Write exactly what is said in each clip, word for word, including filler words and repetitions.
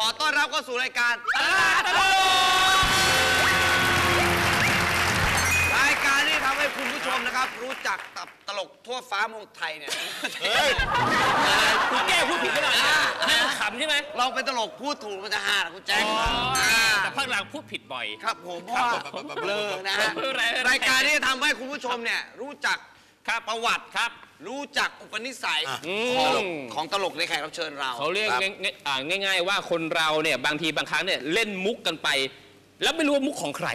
ขอต้อนรับเข้าสู่รายการตลาดตลกรายการที่ทำให้คุณผู้ชมนะครับรู้จักตับตลกทั่วฟ้าเมืองไทยเนี่ยเฮ้ยคุณแก้พูดผิดหรือเปล่าขำใช่ไหมเราเป็นตลกพูดถูกมันจะฮาคุณแจ็คแต่ภาคหลังพูดผิดบ่อยครับผมเพราะว่าเบลอนะฮะรายการที่ทำให้คุณผู้ชมเนี่ยรู้จักประวัติครับรู้จักอุปนิสัยของตลกในแขกรับเชิญเราเขาเรียกง่ายๆว่าคนเราเนี่ยบางทีบางครั้งเนี่ยเล่นมุกกันไปแล้วไม่รู้ว่ามุกของใคร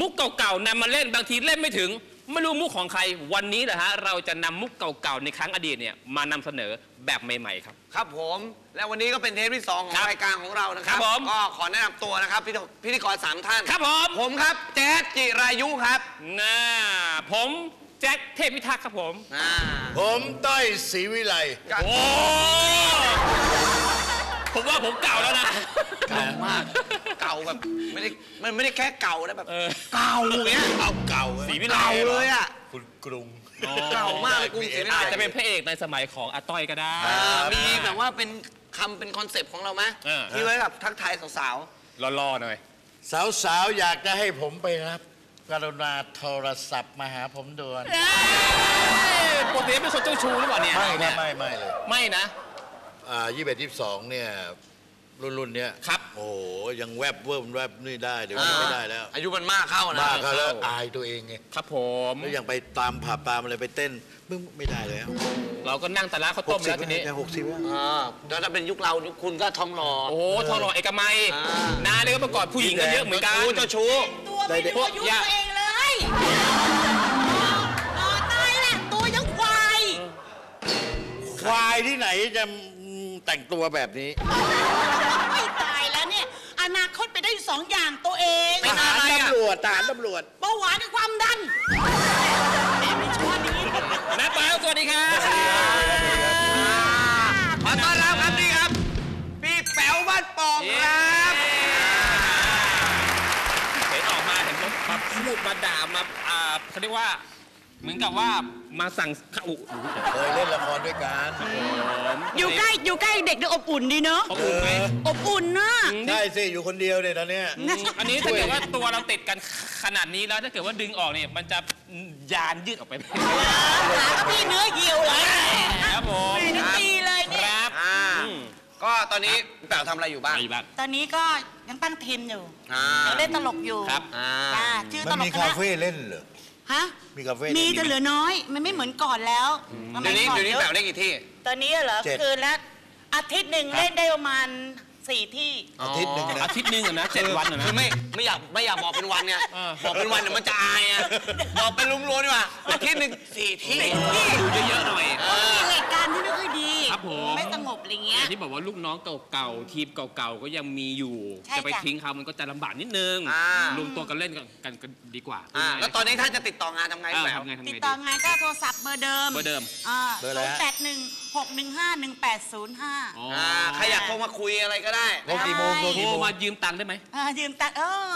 มุกเก่าๆนำมาเล่นบางทีเล่นไม่ถึงไม่รู้มุกของใครวันนี้แหละฮะเราจะนำมุกเก่าๆในครั้งอดีตเนี่ยมานำเสนอแบบใหม่ๆครับครับผมและวันนี้ก็เป็นเทปที่สองของรายการของเรานะครับก็ขอแนะนำตัวนะครับพิธีกรสามท่านครับผมผมครับแจ๊สจิรายุครับน่าผมแจ็คเทพพิทักษ์ครับผมผมต้อยศรีวิไลโอ้ผมว่าผมเก่าแล้วนะเก่ามากเก่าแบบไม่ได้มันไม่ได้แค่เก่านะแบบเก่าเนี้ยเก่าเก่าศรีวิไลเลยอ่ะคุณกรุงเก่ามากกรุงศรีวิไลอาจจะเป็นพระเอกในสมัยของอาต้อยก็ได้มีแบบว่าเป็นคำเป็นคอนเซปต์ของเราไหมที่ไว้แบบทักทายสาวๆล่อๆหน่อยสาวๆอยากจะให้ผมไปรับกรุณาโทรศัพท์มาหาผมด่วนปกติเป็นคนเจ้าชู้หรือเปล่าเนี่ยไม่ไม่ไม่เลยไม่นะอ่ายี่สิบเอ็ดยี่สิบสองเนี่ยรุ่นๆเนี้ยครับโอ้ยังแวบเวิร์มแวบนี่ได้เดี๋ยวไม่ได้แล้วอายุมันมากเข้านะมากเข้าแล้วอายตัวเองไงครับผมแล้วยังไปตามผับตามอะไรไปเต้นมึงไม่ได้เลยเราก็นั่งตลาดเขาต้มแล้วทีนี้หกสิบอ่าแล้วถ้าเป็นยุคเรายุคคุณก็ทองหล่อโอ้ทองหล่อเอกมัยนาเนี่ยก็ประกอบผู้หญิงกันเยอะเหมือนกันเจ้าชู้ตัวไม่รู้อายุตัวเองเลยต่อตายแหละตัวยังควายควายที่ไหนจะแต่งตัวแบบนี้ไม่ตายแล้วเนี่ยอนาคตไปได้อยู่สองอย่างตัวเองทหารตำรวจทหารตำรวจเบาหวานกับความดันไม่ชอบนี้แม่เป้าสวัสดีครับขอต้อนรับครับนี่ครับพี่แป๋วบ้านปองครับเห็นออกมาเห็นรถมาพูดมาด่ามาเขาเรียกว่าเหมือนกับว่ามาสั่งข้าวเคยเล่นละครด้วยกันอยู่ใกล้อยู่ใกล้เด็กเด็กอบอุ่นดีเนาะอบอุ่นไหมอบอุ่นนะได้สิอยู่คนเดียวเนี่ยตอนนี้อันนี้ถ้าเกิดว่าตัวเราติดกันขนาดนี้แล้วถ้าเกิดว่าดึงออกเนี่ยมันจะยานยืดออกไปพี่เนื้อเหี่ยวเลยครับผมตีเลยเนี่ยครับก็ตอนนี้แป๋วทำอะไรอยู่บ้างตอนนี้ก็ยังตั้งทีมอยู่เล่นตลกอยู่ครับชื่อตลกมีคาเฟ่เล่นเหรอฮะมีกาแฟมีแต่เหลือน้อยมันไม่เหมือนก่อนแล้วเดี๋ยวนี้เดี๋ยวนี้แบบเล่นกี่ที่ตอนนี้เหรอคืนละอาทิตย์หนึ่งเล่นได้ประมาณสี่ที่อาทิตย์หนึ่งอาทิตย์หนึ่งนะเจ็ดวันนะไม่ไม่อยากไม่อยากบอกเป็นวันเนี่ยบอกเป็นวันเดี๋ยวมันจะอายอ่ะบอกเป็นลุ้มล้วนดีกว่าอาทิตย์หนึ่งสี่ที่ดูเยอะๆหน่อยเหตุการณ์ที่ไม่ค่อยดีไม่สงบอะไรเงี้ยที่บอกว่าลูกน้องเก่าๆทีมเก่าๆก็ยังมีอยู่จะไปทิ้งเขามันก็จะลำบากนิดนึงรวมตัวกันเล่นกันกันดีกว่าแล้วตอนนี้ถ้าจะติดต่องานทำไงแบบติดต่องานก็โทรศัพท์เบอร์เดิมเบอร์เดิมศูนย์แปดหนึ่งหกหนึ่งห้าหนึ่งแปดศูนย์ห้าใครอยากโทรมาคุยอะไรก็ได้โทรกี่โมงโทรมายืมตังค์ได้ไหมยืมตังค์เออ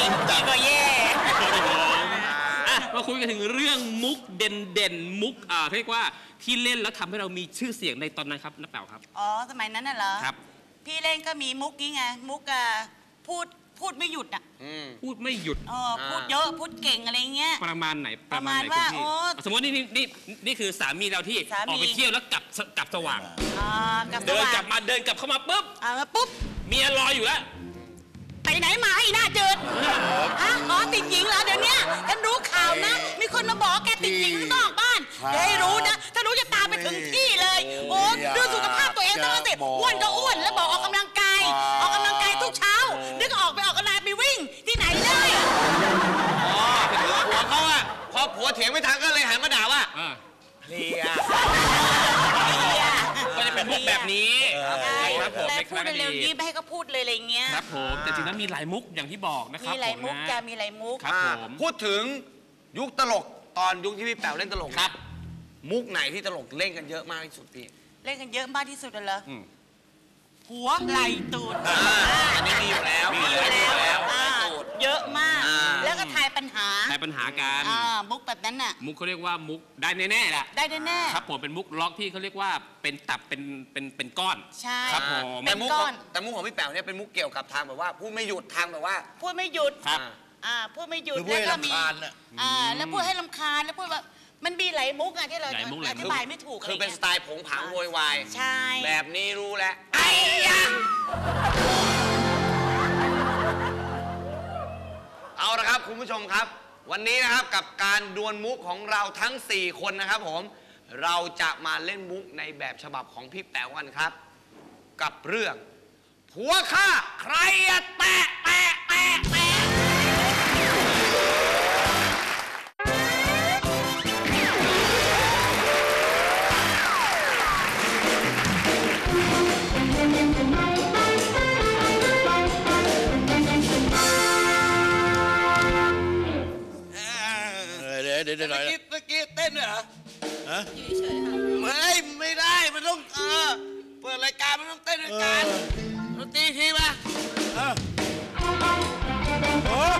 ยืมตังค์ก็เย่มาคุยกันถึงเรื่องมุกเด่นๆมุกอ่าเรียกว่าที่เล่นแล้วทำให้เรามีชื่อเสียงในตอนนั้นครับนักเป่าครับอ๋อสมัยนั้นน่ะเหรอครับพี่เล่นก็มีมุกนี้ไงมุกอ่ะพูดพูดไม่หยุดอ่ะพูดไม่หยุดอ๋อพูดเยอะพูดเก่งอะไรเงี้ยประมาณไหนประมาณว่าโอ้สมมตินี่นี่นี่คือสามีเราที่ออกไปเที่ยวแล้วกลับกลับสว่างเดินกลับมาเดินกลับเข้ามาปุ๊บอ่าปุ๊บเมียรออยู่แล้วไปไหนมาไอ้หน้าเจิดฮะอ๋อติดหญิงเหรอเดี๋ยวนี้ฉันรู้ข่าวนะมีคนมาบอกแกติดหญิงนอกบ้านอย่าให้รู้นะถ้ารู้จะตามไปถึงที่เลยโอ้ดูสุขภาพตัวเองต้องติดอ้วนก็อ้วนแล้วบอกออกกำลังกายออกกำลังกายทุกเช้านึกออกไปออกกำลังไปวิ่งที่ไหนได้อ๋อผัวเขาอะพอผัวเถียงไม่ทันก็เลยหันมาด่าว่าเลียก็จะเป็นมุกแบบนี้ครับผมแต่พูดเร็วๆนี้ไม่ให้เขาพูดเลยอะไรเงี้ยครับผมแต่จริงๆแล้วมีหลายมุกอย่างที่บอกนะครับมีหลายมุกจะมีหลายมุกครับผมพูดถึงยุคตลกตอนยุคที่พี่แป๋วเล่นตลกครับมุกไหนที่ตลกเล่นกันเยอะมากที่สุดพี่เล่นกันเยอะมากที่สุดเลยเหรอหัวไหลตูดอันนี้มีอยู่แล้วมีอยู่แล้ว เยอะมากแล้วก็ทายปัญหาทายปัญหาการมุกแบบนั้นน่ะมุกเขาเรียกว่ามุกได้แน่ๆแหละได้แน่ๆครับผมเป็นมุกล็อกที่เขาเรียกว่าเป็นตับเป็นเป็นเป็นก้อนใช่ครับผมแต่มุกแต่มุกของพี่แป๋วเนี่ยเป็นมุกเกี่ยวกับทางแบบว่าพูดไม่หยุดทางแบบว่าพูดไม่หยุดครับอ่าพูดไม่หยุดแล้วก็มีอ่าแล้วพูดให้รำคาญแล้วพูดว่ามันมีหลายมุกอะที่เราอธิบายไม่ถูกคือเป็นสไตล์ผงผางโวยวายใช่แบบนี้รู้แล้วไอ้ยังเอาละครับคุณผู้ชมครับวันนี้นะครับกับการดวลมุกของเราทั้งสี่คนนะครับผมเราจะมาเล่นมุกในแบบฉบับของพี่แป๋วกันครับกับเรื่องผัวข้าใครแตะแตะแตะแตะเมื่อกี้เมื่อกี้เต้นด้วยเหรอฮะเฉยๆค่ะไม่ไม่ได้มันต้องเออเปิดรายการมันต้องเต้นด้วยกันดนตรีทีป่ะเออโอ้โห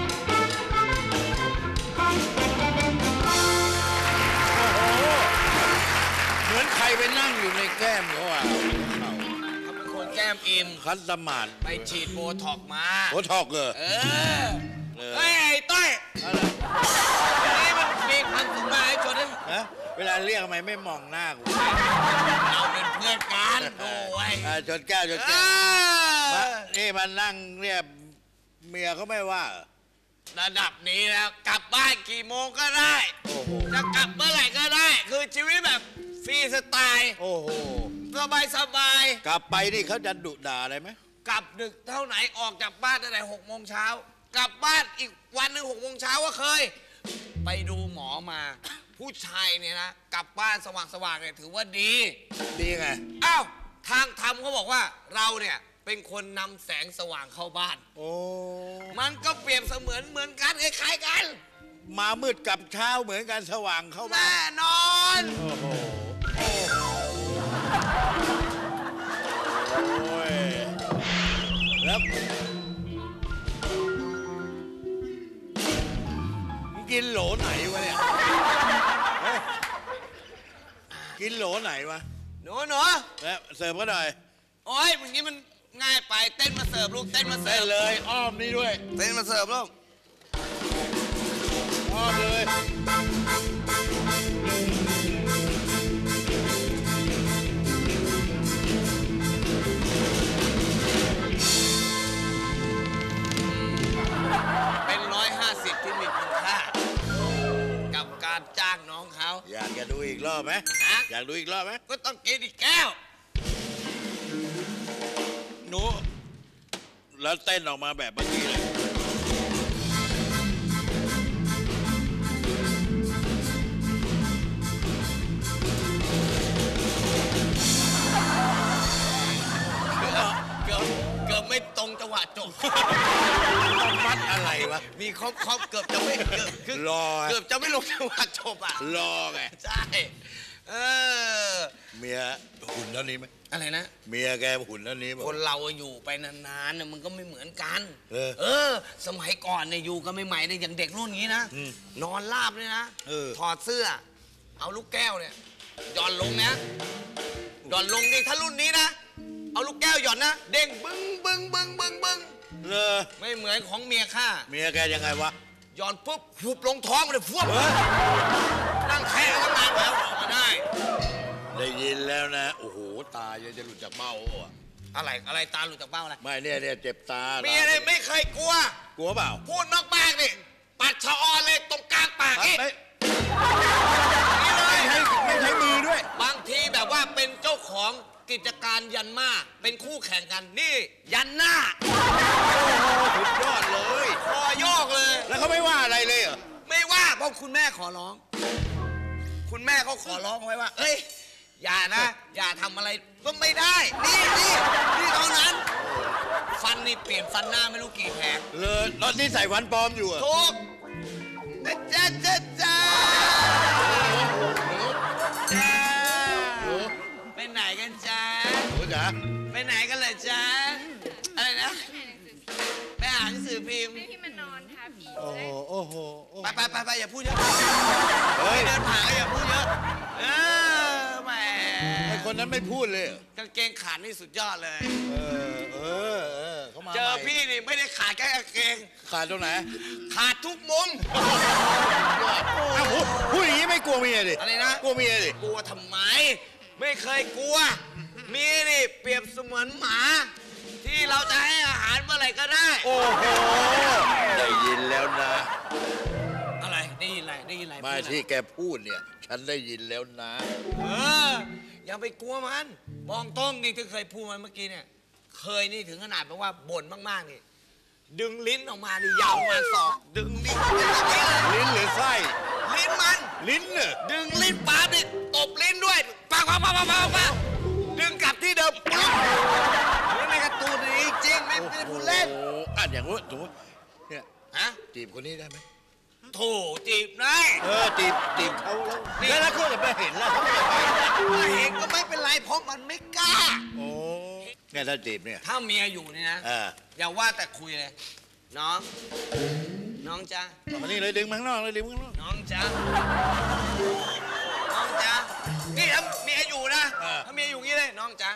เหมือนใครไปนั่งอยู่ในแก้มเขาอ่ะเขาเป็นคนแก้มอิมคัดสมานไปฉีดโบท็อกมาโบท็อกเหรอเออเฮ้ยไอ้ต้อยเวลาเรียกทำไมไม่มองหน้ากูเราเป็นเพื่อนกันโอ้ยชนแก้วชนแก้วนี่มานั่งเนี่ยเมียเขาไม่ว่าระดับนี้แล้วกลับบ้านกี่โมงก็ได้จะกลับเมื่อไหร่ก็ได้คือชีวิตแบบฟรีสไตล์โอ้โหสบายสบายกลับไปนี่เขาจะดุด่าอะไรไหมกลับดึกเท่าไหนออกจากบ้านตั้งแต่หกโมงเช้ากลับบ้านอีกวันหนึ่งหกโมงเช้าว่าเคยไปดูหมอมาผู้ชายเนี่ยนะกลับบ้านสว่างๆเนี่ยถือว่าดีดีไงอ้าวทางธรรมเขาบอกว่าเราเนี่ยเป็นคนนำแสงสว่างเข้าบ้านโอ้มันก็เปรียบเสมือนเหมือนกันคล้ายๆกันมามืดกับเช้าเหมือนกันสว่างเข้าบ้านแน่นอนโอ้โหโอ้โหแล้วกินโหลไหนวะเนี่ยกินโหลไหนวะหนูหนูแล้วเสิร์ฟก็หน่อยโอ้ยอย่างนี้มันง่ายไปเต้นมาเสิร์ฟลูกเต้นมาเสิร์ฟเลยอ้อมนี่ด้วยเต้นมาเสิร์ฟลูกอ้อมเลยเป็นร้อยห้าสิบที่มีคุณค่ากับการจ้างน้องเขาอยากจะดูอีกรอบไหมอยากดูอีกรอบไหมก็ต้องกินอีกแก้วหนูแล้วเต้นออกมาแบบเมื่อกี้เลยเกือบเกือบไม่ตรงจังหวะจบมัดอะไรวะมีครอบๆเกือบจะไม่เกือบเกือบจะไม่ลงจังหวะจบอ่ะรอไงใช่เออเมียหุ่นเท่านี้ไหมอะไรนะเมียแกหุ่นเท่านี้คนเราอยู่ไปนานๆเนี่ยมันก็ไม่เหมือนกันเออเออสมัยก่อนเนี่ยอยู่ก็ไม่ใหม่เนี่ยอย่างเด็กรุ่นนี้นะนอนราบเลยนะถอดเสื้อเอาลูกแก้วเนี่ยหย่อนลงนะหย่อนลงดิถ้ารุ่นนี้นะเอาลูกแก้วหย่อนนะเด้งบึ้งบึ้งบึ้งบึ้งบึ้งเลยไม่เหมือนของเมียข้าเมียแกยังไงวะหย่อนปุ๊บหุบลงท้องเลยฟุ้งนั่งแค่ตั้งนานแล้วออกมาได้ได้ยินแล้วนะโอ้โหตาจะหลุดจากเบ้าอ่ะอะไรอะไรตาหลุดจากเบ้าอะไรไม่เนี่ยเนี่ยเจ็บตาเมียเลยไม่เคยกลัวกลัวเปล่าพูดนอกปากนี่ปัดชะออนเลยตรงกลางปากนี่ไม่ใช้ไม่ใช้มือด้วยบางทีแบบว่าเป็นเจ้าของกิจการยันมาเป็นคู่แข่งกันนี่ยันหน้าโอ้โหสุดยอดเลยคอโยกเลยแล้วเขาไม่ว่าอะไรเลยเหรอไม่ว่าเพราะคุณแม่ขอร้องคุณแม่เขาขอร้องไว้ว่าเอ้ยอย่านะอย่าทำอะไรก็ไม่ได้นี่นี่นี่เท่านั้นฟันนี่เปลี่ยนฟันหน้าไม่รู้กี่แผลเลยตอนนี้ใส่ฟันปลอมอยู่อะทุกจ้าจ้าจ้าไปไหนกันจ้าไปไหนกันเลยจ้าอะไรนะไปอ่านหนังสือพิมพ์ที่มันนอนค่ะ โอ้โหไปไปไปไปอย่าพูดเยอะเฮ้ยเดินผ่านก็อย่าพูดเยอะเออแหมไอคนนั้นไม่พูดเลยกางเกงขาดนี่สุดยอดเลยเออเออเออเขามาเจอพี่นี่ไม่ได้ขาดแค่กางเกงขาดตรงไหนขาดทุกมุมพูดอย่างนี้ไม่กลัวเมียดิอะไรนะกลัวเมียดิกลัวทำไมไม่เคยกลัวเมียนี่เปรียบเสมือนหมาที่เราจะให้อาหารเมื่อไหร่ก็ได้โอ้โหได้ยินแล้วนะอะไรได้ยินอะไรได้ยินอะไรมาที่แกพูดเนี่ยฉันได้ยินแล้วนะเอออย่าไปกลัวมันมองต้องนี่ที่เคยพูดมันเมื่อกี้เนี่ยเคยนี่ถึงขนาดแบบว่าบ่นมากๆนี่ดึงลิ้นออกมาดิยาวมาสองดึงลิ้นลิ้นหรือไส้ลิ้นมันลิ้นเนี่ยดึงลิ้นป้าดิตบลิ้นด้วยป้าป้าป้าป้าป้าดึงกลับที่เดิมนี่ในการ์ตูนนี่จริงไม่ไม่พูดเล่นอ่ะอย่างว่าถูกเนี่ยฮะจีบคนนี้ได้ไหมโถจีบได้เออจีบจีบเขาแล้วแล้วแล้วก็จะไปเห็นแล้วไม่เห็นก็ไม่เป็นไรเพราะมันไม่กล้าโอ้เนี่ยถ้าจีบเนี่ยถ้าเมียอยู่นี่นะอย่าว่าแต่คุยเลยน้องน้องจ้ามานี่เลยดึงมั้งน้องเลยดึงมั้งน้องน้องจ้าน้องจ้านี่ถ้าเมียอยู่นะถ้าเมียอยู่งี้เลยน้องจ้า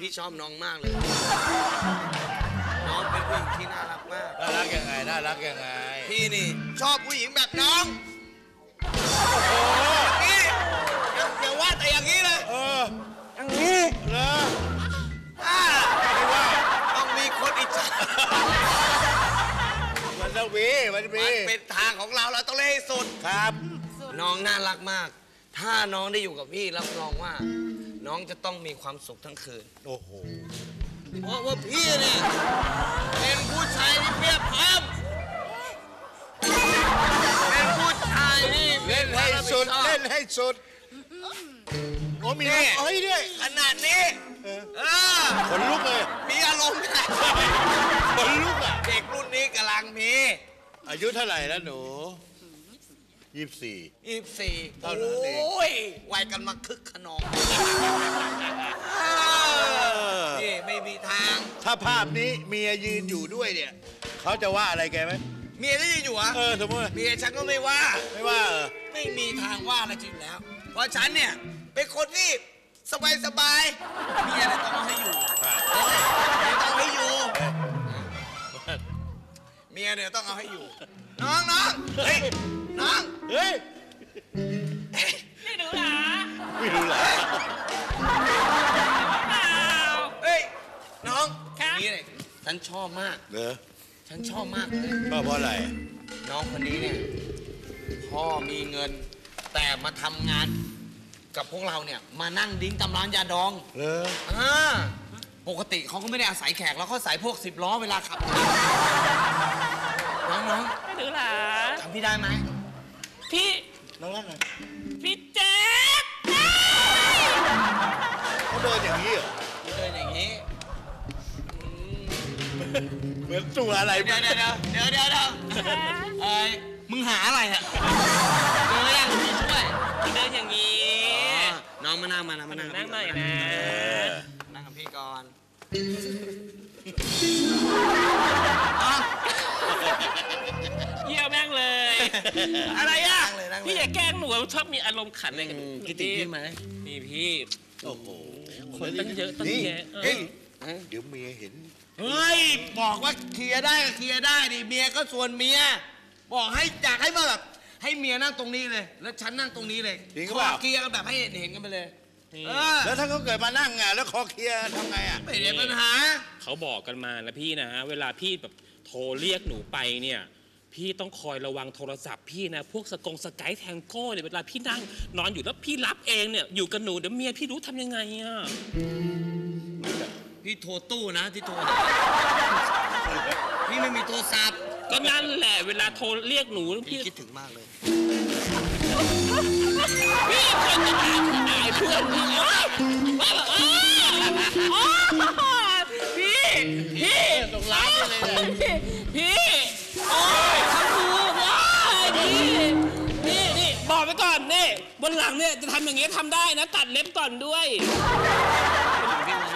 พี่ชอบน้องมากเลยน้องเป็นผู้หญิงที่น่ารักมากน่ารักยังไงน่ารักยังไงพี่นี่ชอบผู้หญิงแบบน้องอย่างนี้อย่าว่าแต่อย่างนี้เลยอย่างนี้เหรอไม่ว่าต้องมีคนอิจฉามันจะมีมันมีมันเป็นทางของเราเราต้องเล่นให้สุดครับน้องน่ารักมากถ้าน้องได้อยู่กับพี่รับรองว่าน้องจะต้องมีความสุขทั้งคืนโอ้โหเพราะว่าพี่เนี่ยเป็นผู้ชายที่เพียบพร้อมเป็นผู้ชายที่เล่นให้สุดเล่นให้สุดโอ้มีเอ้ยด้วยขนาดนี้เออขนลุกเลยมีอารมณ์ไงขนลุกอ่ะเด็กรุ่นนี้กำลังมีอายุเท่าไหร่แล้วหนูยี่สิบสี่ยี่สิบสี่เท่านั้นเองโอ้ยวัยกันมาคึกขนองนี่ไม่มีทางถ้าภาพนี้เมียยืนอยู่ด้วยเนี่ยเขาจะว่าอะไรแกไหมเมียที่ยืนอยู่อ่ะเออสมมติเมียฉันก็ไม่ว่าไม่ว่าเออไม่มีทางว่าอะไรจริงแล้วเพราะฉันเนี่ยเป็นคนที่สบายสบายเมียเนี่ยต้องให้อยู่ต้องให้อยู่เมียเนี่ยต้องเอาให้อยู่น้องน้องเฮ้ยน้องเฮ้ยไม่รู้หรอไม่รู้หรอเฮ้ยน้องนี่เลยฉันชอบมากเหรอฉันชอบมากเลยชอบเพราะอะไรน้องคนนี้เนี่ยพ่อมีเงินแต่มาทำงานกับพวกเราเนี่ยมานั่งดิ้งตำร้านยาดองเหรออ่าปกติเขาก็ไม่ได้อาศัยแขกแล้วเขาอาศัยพวกสิบล้อเวลาขับน้องน้องไม่ถือหรอจำพี่ได้ไหมพี่น้องรักเลยพี่แจ๊คเขาเดินอย่างนี้เหรอเดินอย่างนี้เหมือนตัวอะไรเดี๋ยวเดี๋ยวเดี๋ยวเดี๋ยวเดี๋ยวไอ้มึงหาอะไรอะเดินอย่างนี้ช่วยเดินอย่างนี้น้องมานั่งมานะมานั่งนั่งหน่อยนะนั่งกับพี่ก่อนเยี่ยมแม่งเลยอะไรอ่ะพี่อย่าแกล้งหนูชอบมีอารมณ์ขันอะไรกันพี่ติดพี่ไหมมีพี่โอ้โหคนตั้งเยอะตั้งแยะเดี๋ยวเมียเห็นเฮ้ยบอกว่าเคลียร์ได้ก็เคลียร์ได้ดิเมียก็ส่วนเมียบอกให้อยากให้มาแบบให้เมียนั่งตรงนี้เลยแล้วฉันนั่งตรงนี้เลยคอเคลียร์กันแบบให้เห็นกันไปเลยแล้วถ้าเขาเกิดมานั่งไงแล้วคอเคลียร์ทำไงอ่ะไม่ได้ปัญหาเขาบอกกันมาแล้วพี่นะเวลาพี่แบบโทรเรียกหนูไปเนี่ยพี่ต้องคอยระวังโทรศัพท์พี่นะพวกสกงสกายแทงโก้เนี่ยเวลาพี่นั่งนอนอยู่แล้วพี่รับเองเนี่ยอยู่กับหนูเดี๋ยวเมียพี่รู้ทำยังไงอ่ะพี่โทรตู้นะที่โทรพี่ไม่มีโทรศัพท์ก็นั่นแหละเวลาโทรเรียกหนูพี่คิดถึงมากเลยพี่คนจะตายตายเพื่อนพี่พี่พี่ตรงร้านเลยพี่บอกไปก่อนนี่บนหลังเนี่ยจะทำอย่างเงี้ยทำได้นะตัดเล็บก่อนด้วย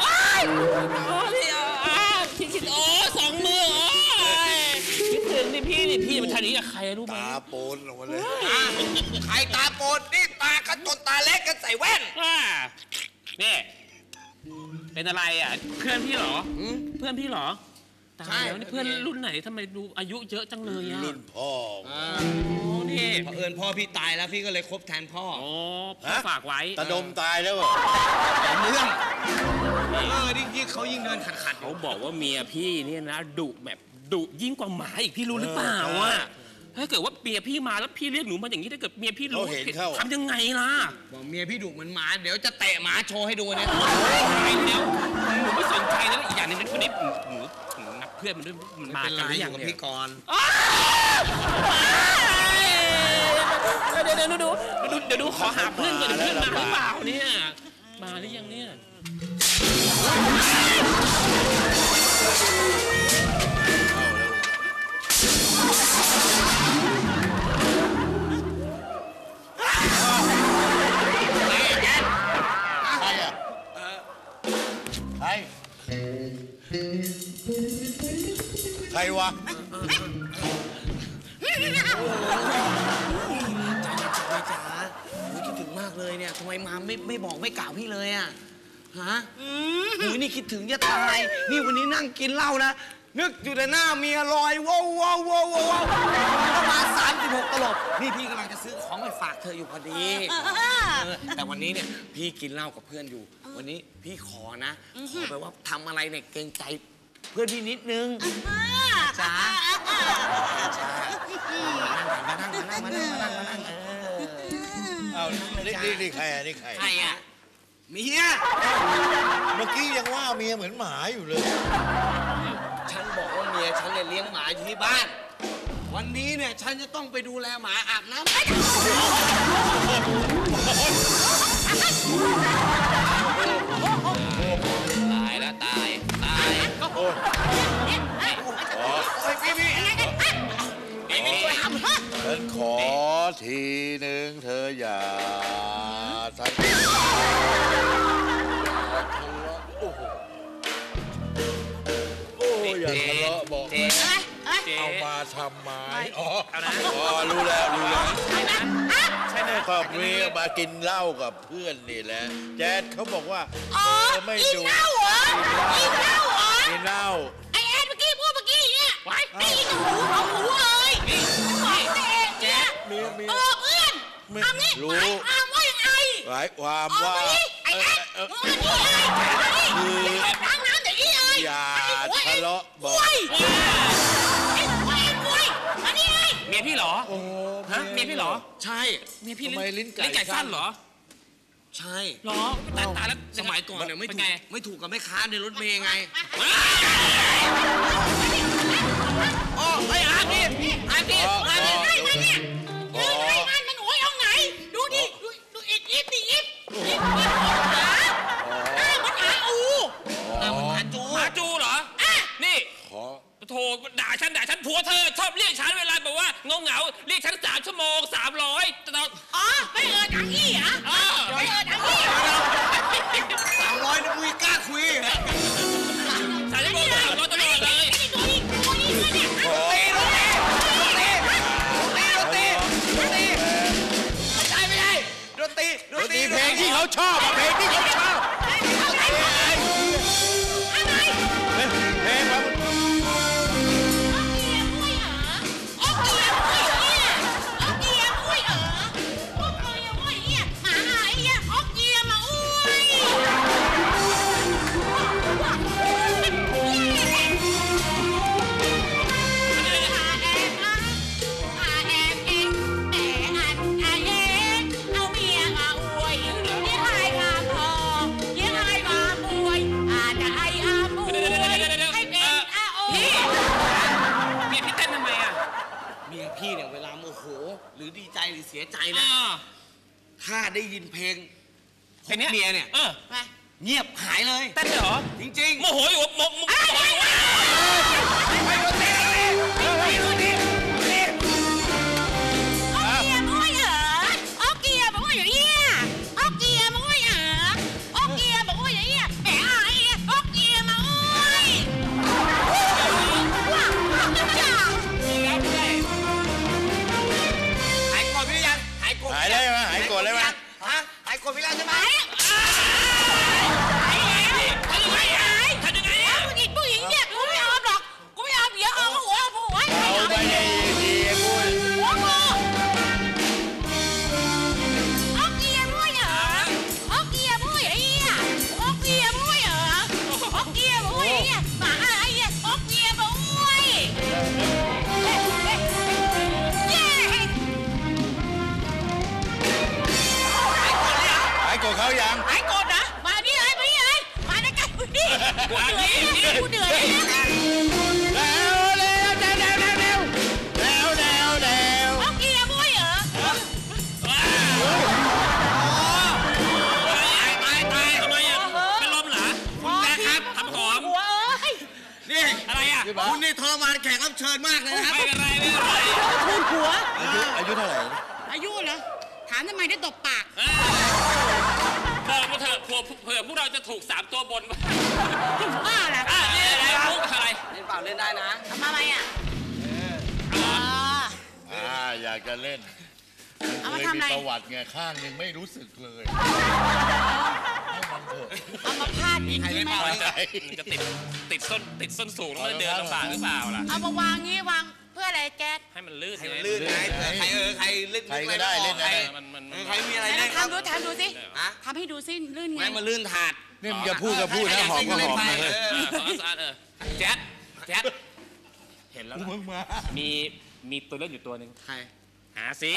โอ้ยพี่คิดโอ้สองมือโอ้ยคิดถึงนี่พี่นี่พี่มาทำนี้ ยกใครรู้ไหมตาโปนลงมาเลยใครตาโปนนี่ตากันจนตาเล็กกันใส่แว่นนี่เป็นอะไรอ่ะเพื่อนพี่หรอเพื่อนพี่หรอตายแล้วนี่เพื่อนรุ่นไหนทำไมดูอายุเยอะจังเลยอ่ะรุ่นพ่ออ๋อนี่เผอิญพ่อพี่ตายแล้วพี่ก็เลยคบแทนพ่ออ๋อพ่อฝากไว้ตาดมตายแล้วเหรอเนื่องเออยิ่งเขายิ่งเดินขัดขัดเขาบอกว่าเมียพี่เนี่ยนะดุแบบดุยิ่งกว่าหมาอีกพี่รู้หรือเปล่าอ่ะถ้าเกิดว่าเมียพี่มาแล้วพี่เรียกหนูมาอย่างนี้ถ้าเกิดเมียพี่รู้ทำยังไงล่ะบอกเมียพี่ดุเหมือนหมาเดี๋ยวจะเตะหมาโชว์ให้ดูเนี่ยเดี๋ยวหนูไม่สนใจนะอีกอย่างนึงคนนี้หนูเพื่อนมันด้วยมันมากันอย่างกับพี่กรณ์เดี๋ยวเดี๋ยวดูดูเดี๋ยวดูขอหาเพื่อนก่อนเพื่อนมาหรือเปล่าเนี่ยมาหรือยังเนี่ยใครอ่ะใครใครวะใจเย็นๆจ๋าโอ้ยคิดถึงมากเลยเนี่ยทำไมมาไม่ไม่บอกไม่กล่าวพี่เลยอ่ะฮะโอ้ยนี่คิดถึงจะตายนี่วันนี้นั่งกินเหล้านะนึกอยู่แต่หน้าเมียลอยว้าวว้าวว้าวว้าวมาสามสิบหกตลบนี่พี่กำลังจะซื้อของไปฝากเธออยู่พอดีแต่วันนี้เนี่ยพี่กินเหล้ากับเพื่อนอยู่วันนี้พี่ขอนะขอไปว่าทำอะไรเนี่ยเกรงใจเพื่อนพี่นิดนึงจ้าจ้ามานั่งมานั่งมานั่งมานั่งมานั่งเอ้านี่นี่ใครอ่ะนี่ใครใครอ่ะเมียเมื่อกี้ยังว่าเมียเหมือนหมาอยู่เลยฉันบอกว่าเมียฉันเนี่ยเลี้ยงหมาอยู่ที่บ้านวันนี้เนี่ยฉันจะต้องไปดูแลหมาอาบน้ำตายแล้วตายตายโอ้ยพี่พี่ฉันขอทีหนึ่งเธออย่าทะเลาะโอ้โหโอ้ยอย่าทะเลาะบอกเอามาทำไมอ๋อรู้แล้วรู้แล้วใช่เลยครับนี่มากินเหล้ากับเพื่อนนี่แหละแจ๊ดเขาบอกว่าอ๋อกินเหล้าเหรอกินเหล้าเหรอกินเหล้าไอแอนเมื่อกี้พูดเมื่อกี้เนี่ยได้ยินหูของหูเลยบอกตัวเองเนี่ยเมียเมียเออเพื่อนทำนี่หมายความว่ายังไงหมายความว่าไอแอนมึงอันนี้ไอ้ตั้งน้ำแต่นี่เลยอย่าทะเลาะบอกเมียพี่เหรอฮะเมียพี่เหรอใช่เมียพี่ลิ้นไก่สั้นเหรอใช่เหรอตายตายแล้วสมัยก่อนเนี่ยไม่ถูกไม่ถูกกับแม่ค้าในรถเมย์ไงโอ้ไอ้อาพี่อาพี่อาพี่ไล่มันเนี่ยไล่มันมันโอ้ยเอาไงดูดิดูดูอิดอิดดิอิดอิดมันหาอ้ามันหาอูอ้ามันหาจูหาจูเหรอนี่โทรด่าฉันด่าฉันผัวเธอชอบเรียกฉันเวลาแบบว่าเงาเงาเรียกฉันสามชั่วโมงสามร้อยตลอดอ๋อไม่เอินอังกี้อ่ะไม่เอินอังกี้สามร้อยนะมุยกล้าคุยสามชั่วโมงสามร้อยตลอดเลยดนตรีดนตรีดนตรีดนตรีดนตรีดนตรีดนตรีเพลงที่เขาชอบเพลงที่เขาชอบหรือดีใจหรือเสียใจนะถ้าได้ยินเพลงเพลงเมียเนี่ยเงียบหายเลยเต้นเหรอจริงๆโมโหอยู่โมโห ดไปแล้วใช่ไหมเขาอย่างไอ้กดนะมาดิไอ้มาดิไอ้มาในกันดิกูเหนื่อยกูเหนื่อยแล้วแล้วแล้วแล้วแล้วแล้วแล้วแล้วเอาเกียร์บุ้ยเหรอตายตายตายทำไมอ่ะเป็นลมเหรอนะครับทำหอมนี่อะไรอ่ะคุณนี่ทรมานแขกรับเชิญมากเลยนะครับไม่เป็นไรไม่เป็นไรคุณผัวอายุเท่าไหร่อายุเหรอถามทำไมได้ตบปากบอกมาเถอะเผื่อพวกเราจะถูกสามตัวบนมาบ้าแหละอ่ะนี่อะไรพวกอะไรเล่นเปล่าเล่นได้นะทำอะไรอ่ะอ่าอ่าอยากจะเล่นเคยมีประวัติไงข้างยังไม่รู้สึกเลยให้มันเถอะเอามาพาดอีกใครไม่พอใจจะติดติดส้นติดส้นสูงแล้วเดินลำบากหรือเปล่าล่ะเอามาวางงี้วางเพื่ออะไรแก๊สให้มันลื่นให้มันลื่นไงใครเออใครเล่นอะไรได้เล่นอะไรใครมีอะไรเล่นทำดูทำดูสิทำให้ดูสิลื่นไงมันลื่นถาดนี่มันจะพูดก็พูดนะหอมก็หอมเลยแก๊สแก๊สเห็นแล้วมีมีตัวเล่นอยู่ตัวหนึ่งใครหาสิ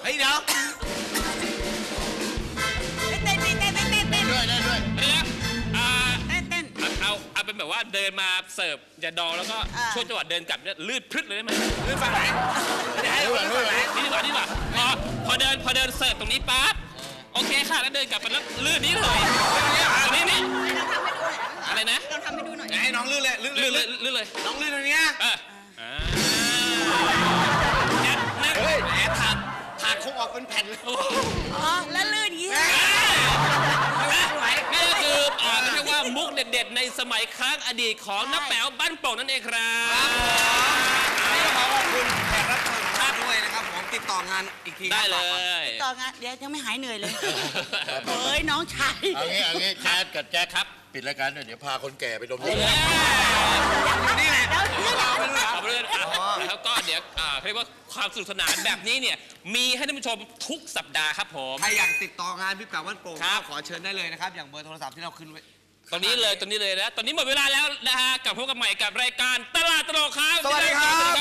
เฮ้ยเดี๋ยวเต้นเต้นเต้นเต้นเต้นด้วยด้วยเอาเป็นแบบว่าเดินมาเสิร์ฟอย่าดอแล้วก็ช่วยจังหวะเดินกลับเนี่ยลื่นพรึดเลยได้ไหมลื่นฝั่งไหนลื่นฝั่งไหนนี่ดีกว่านี่ดีกว่าพอพอเดินพอเดินเสิร์ฟตรงนี้ปั๊บโอเคค่ะแล้วเดินกลับไปแล้วลื่นนี้เลยนี่นี่อะไรนะเราทำให้ดูหน่อยไอ้น้องลื่นเลยลื่นเลยลื่นเลยน้องลื่นตรงนี้เออเฮ้ยแอบถาดถาดคงออกเป็นแผ่นเลยอ๋อแล้วลื่นยี่นี่คืออ่านเรียกว่ามุกเด็ดๆในสมัยครั้งอดีตของน้าแป๋วบ้านโป่งนั่นเองครับขอขอบคุณแขกรับเชิญท่านด้วยนะครับผมติดต่องานอีกทีได้เลยติดต่องานเดี๋ยวยังไม่หายเหนื่อยเลยเฮ้ยน้องชายเอางี้เอางี้แจ๊ดกับแจ๊ดครับปิดรายการหน่อยเดี๋ยวพาคนแก่ไปดมยานี่แหละเอาไปเลยเอาไปเลยแล้วก็เดี๋ยวเรียกว่าความสนุกสนานแบบนี้เนี่ยมีให้ท่านผู้ชมทุกสัปดาห์ครับผมใครอยากติดต่องานพี่แป๋วบ้านโป่งขอเชิญได้เลยนะครับอย่างเบอร์โทรศัพท์ที่เราขึ้นไว้ตอนนี้เลยตอนนี้เลยนะตอนนี้หมดเวลาแล้วนะฮะกลับพบกันใหม่กับรายการตลาดตลกครับสวัสดีครับ